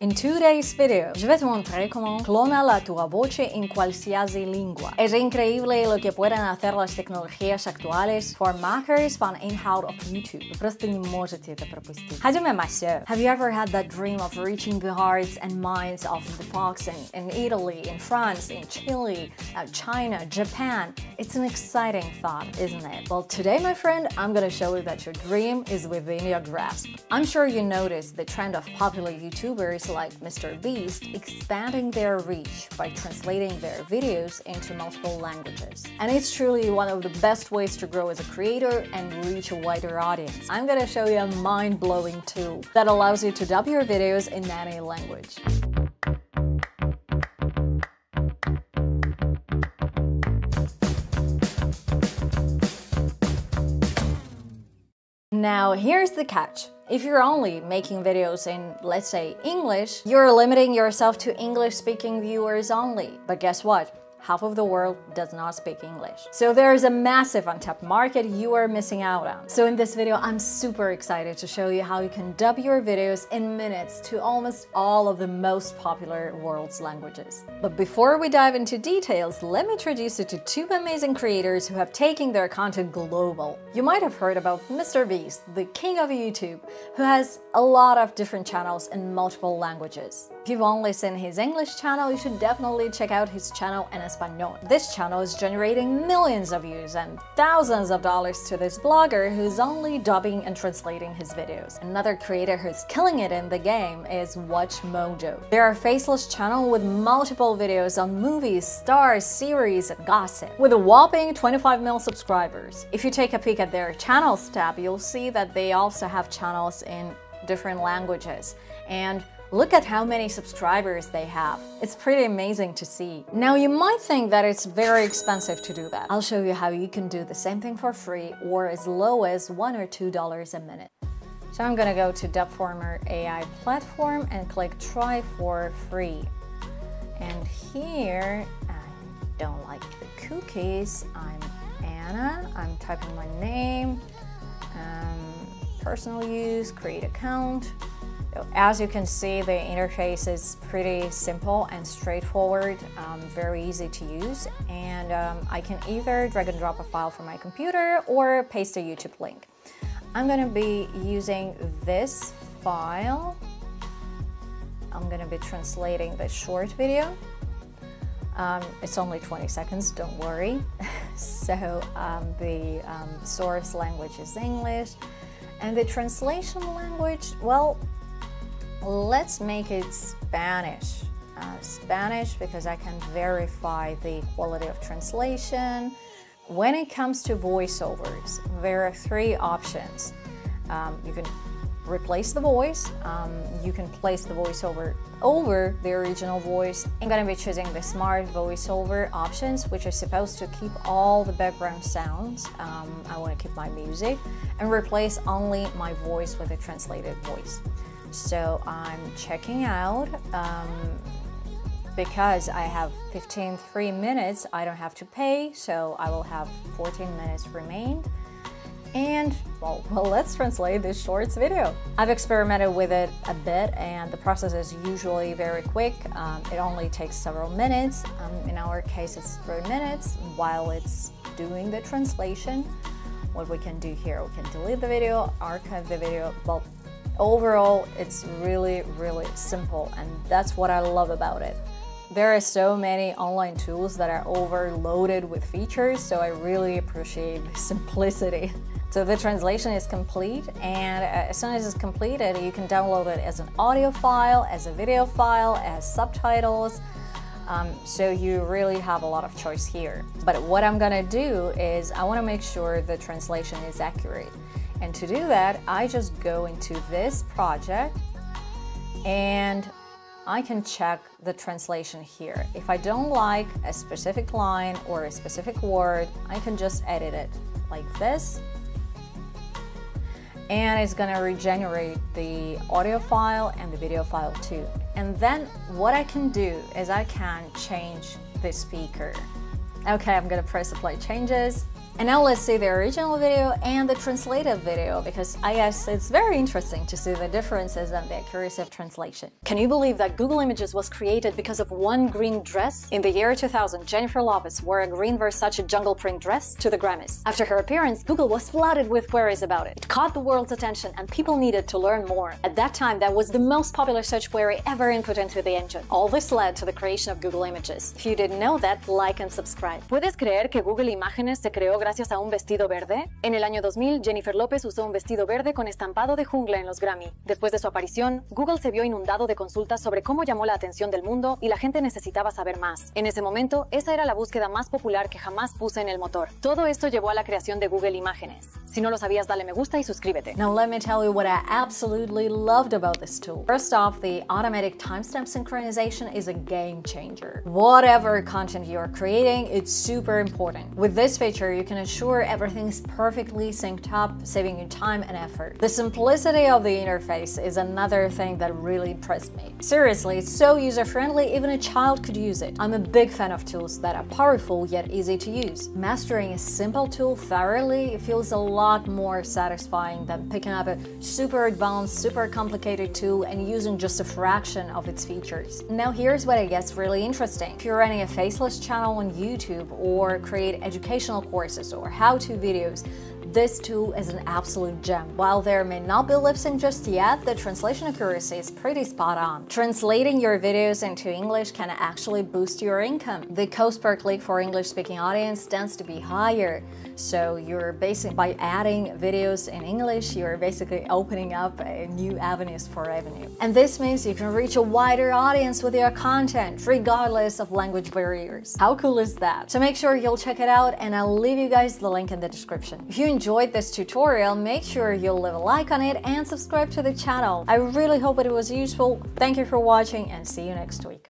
In today's video, yo voy a mostrar cómo clona la tua voce en cualsiasi lingua. Es increíble lo que pueden hacer las tecnologías actuales for makers van inhoud of YouTube. Вы просто не можете это пропустить. Have you ever had that dream of reaching the hearts and minds of the folks in Italy, in France, in Chile, China, Japan? It's an exciting thought, isn't it? Well, today, my friend, I'm going to show you that your dream is within your grasp. I'm sure you noticed the trend of popular YouTubers like Mr. Beast expanding their reach by translating their videos into multiple languages. And it's truly one of the best ways to grow as a creator and reach a wider audience. I'm gonna show you a mind-blowing tool that allows you to dub your videos in any language. Now, here's the catch. If you're only making videos in, let's say, English, you're limiting yourself to English-speaking viewers only. But guess what? Half of the world does not speak English. So there is a massive untapped market you are missing out on. So in this video, I'm super excited to show you how you can dub your videos in minutes to almost all of the most popular world's languages. But before we dive into details, let me introduce you to two amazing creators who have taken their content global. You might have heard about Mr. Beast, the king of YouTube, who has a lot of different channels in multiple languages. If you've only seen his English channel, you should definitely check out his channel in Espanol. This channel is generating millions of views and thousands of dollars to this blogger who's only dubbing and translating his videos. Another creator who's killing it in the game is WatchMojo. They're a faceless channel with multiple videos on movies, stars, series, and gossip, with a whopping 25 million subscribers. If you take a peek at their channels tab, you'll see that they also have channels in different languages, and look at how many subscribers they have. It's pretty amazing to see. Now, you might think that it's very expensive to do that. I'll show you how you can do the same thing for free or as low as $1 or $2 a minute. So I'm gonna go to Dubformer AI platform and click try for free. And here, I don't like the cookies. I'm Anna, I'm typing my name, personal use, create account. As you can see, the interface is pretty simple and straightforward, very easy to use, and I can either drag and drop a file from my computer or paste a YouTube link. I'm going to be using this file. I'm going to be translating the short video. It's only 20 seconds, don't worry. So the source language is English, and the translation language, well, let's make it Spanish. Spanish, because I can verify the quality of translation. When it comes to voiceovers, there are three options. You can replace the voice, you can place the voiceover over the original voice. I'm going to be choosing the smart voiceover options, which are supposed to keep all the background sounds. I want to keep my music and replace only my voice with a translated voice. So I'm checking out, because I have 15 minutes, I don't have to pay, so I will have 14 minutes remained. And well, let's translate this shorts video. I've experimented with it a bit, and the process is usually very quick. It only takes several minutes. In our case, it's 3 minutes while it's doing the translation. What we can do here, we can delete the video, archive the video. Well, overall, it's really, really simple, and that's what I love about it. There are so many online tools that are overloaded with features, so I really appreciate the simplicity. So the translation is complete, and as soon as it's completed, you can download it as an audio file, as a video file, as subtitles. So you really have a lot of choice here. But what I'm gonna do is I wanna make sure the translation is accurate. And to do that, I just go into this project and I can check the translation here. If I don't like a specific line or a specific word, I can just edit it like this. And it's gonna regenerate the audio file and the video file too. And then what I can do is I can change the speaker. Okay, I'm gonna press apply changes. And now let's see the original video and the translated video, because I guess it's very interesting to see the differences and the accuracy of translation. Can you believe that Google Images was created because of one green dress? In the year 2000, Jennifer Lopez wore a green Versace jungle print dress to the Grammys. After her appearance, Google was flooded with queries about it. It caught the world's attention and people needed to learn more. At that time, that was the most popular search query ever input into the engine. All this led to the creation of Google Images. If you didn't know that, like and subscribe. ¿Puedes creer que Google Imágenes se creó gracias a un vestido verde? En el año 2000, Jennifer Lopez usó un vestido verde con estampado de jungla en los Grammy. Después de su aparición, Google se vio inundado de consultas sobre cómo llamó la atención del mundo y la gente necesitaba saber más. En ese momento, esa era la búsqueda más popular que jamás puse en el motor. Todo esto llevó a la creación de Google Imágenes. Si no lo sabías, dale me gusta y suscríbete. Now let me tell you what I absolutely loved about this tool. First off, the automatic timestamp synchronization is a game changer. Whatever content you are creating, it's super important. With this feature, you can ensure everything's perfectly synced up, saving you time and effort. The simplicity of the interface is another thing that really impressed me. Seriously, it's so user-friendly, even a child could use it. I'm a big fan of tools that are powerful yet easy to use. Mastering a simple tool thoroughly feels a lot more satisfying than picking up a super advanced, super complicated tool and using just a fraction of its features. Now here's what I guess really interesting. If you're running a faceless channel on YouTube or create educational courses or how-to videos, this tool is an absolute gem. While there may not be lip sync just yet, the translation accuracy is pretty spot on. Translating your videos into English can actually boost your income. The cost per click for English-speaking audience tends to be higher, so you're basically, by adding videos in English, you're basically opening up new avenues for revenue. And this means you can reach a wider audience with your content, regardless of language barriers. How cool is that? So make sure you'll check it out, and I'll leave you guys the link in the description. If you enjoyed this tutorial, make sure you'll leave a like on it and subscribe to the channel. I really hope it was useful. Thank you for watching and see you next week.